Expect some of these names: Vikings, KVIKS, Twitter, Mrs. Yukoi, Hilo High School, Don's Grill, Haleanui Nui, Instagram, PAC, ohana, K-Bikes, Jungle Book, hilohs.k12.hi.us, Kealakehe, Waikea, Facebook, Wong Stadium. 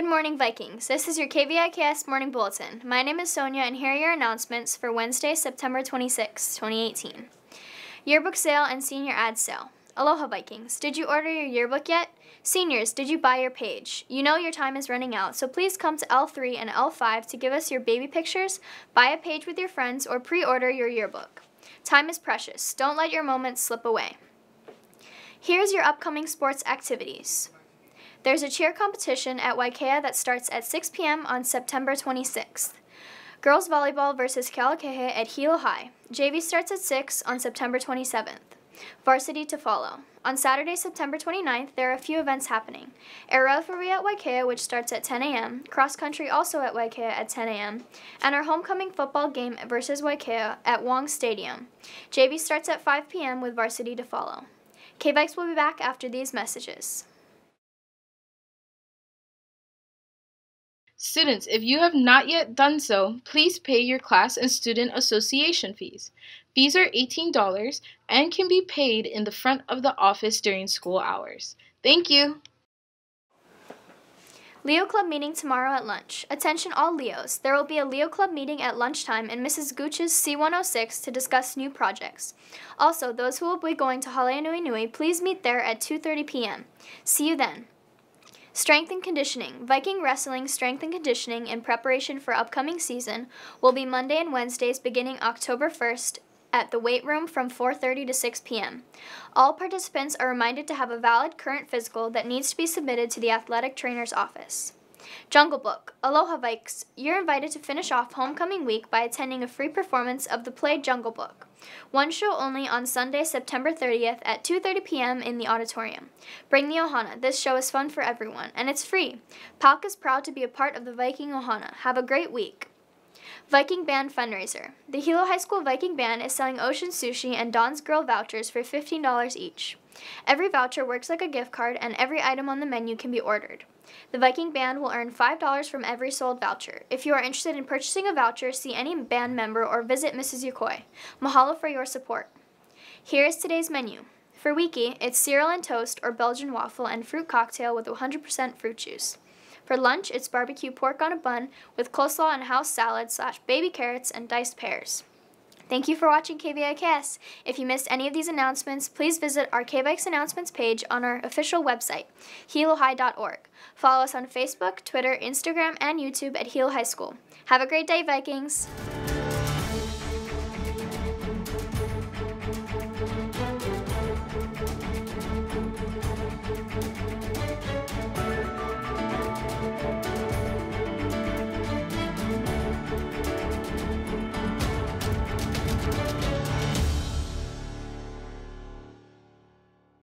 Good morning, Vikings. This is your KVIKS Morning Bulletin. My name is Sonia, and here are your announcements for Wednesday, September 26, 2018. Yearbook sale and senior ad sale. Aloha, Vikings. Did you order your yearbook yet? Seniors, did you buy your page? You know your time is running out, so please come to L3 and L5 to give us your baby pictures, buy a page with your friends, or pre-order your yearbook. Time is precious. Don't let your moments slip away. Here's your upcoming sports activities. There's a cheer competition at Waikea that starts at 6 p.m. on September 26th. Girls volleyball versus Kealakehe at Hilo High. JV starts at 6 on September 27th. Varsity to follow. On Saturday, September 29th, there are a few events happening. Air referee at Waikea, which starts at 10 a.m., cross country also at Waikea at 10 a.m., and our homecoming football game versus Waikea at Wong Stadium. JV starts at 5 p.m. with varsity to follow. K-Bikes will be back after these messages. Students, if you have not yet done so, please pay your class and student association fees. Fees are $18 and can be paid in the front of the office during school hours. Thank you! Leo Club meeting tomorrow at lunch. Attention all Leos, there will be a Leo Club meeting at lunchtime in Mrs. Gooch's C106 to discuss new projects. Also, those who will be going to Haleanui Nui, please meet there at 2:30 p.m. See you then. Strength and conditioning. Viking wrestling strength and conditioning in preparation for upcoming season will be Monday and Wednesdays beginning October 1st at the weight room from 4:30 to 6 p.m. All participants are reminded to have a valid current physical that needs to be submitted to the athletic trainer's office. Jungle Book. Aloha, Vikes. You're invited to finish off homecoming week by attending a free performance of the play Jungle Book. One show only on Sunday, September 30th at 2:30 p.m. in the auditorium. Bring the ohana. This show is fun for everyone, and it's free. PAC is proud to be a part of the Viking ohana. Have a great week. Viking Band fundraiser. The Hilo High School Viking Band is selling ocean sushi and Don's Grill vouchers for $15 each. Every voucher works like a gift card, and every item on the menu can be ordered. The Viking Band will earn $5 from every sold voucher. If you are interested in purchasing a voucher, see any band member or visit Mrs. Yukoi. Mahalo for your support. Here is today's menu. For Wiki, it's cereal and toast or Belgian waffle and fruit cocktail with 100% fruit juice. For lunch, it's barbecue pork on a bun with coleslaw and house salad / baby carrots and diced pears. Thank you for watching KVIKS. If you missed any of these announcements, please visit our K-Bikes announcements page on our official website, hilohs.k12.hi.us. Follow us on Facebook, Twitter, Instagram, and YouTube at Hilo High School. Have a great day, Vikings!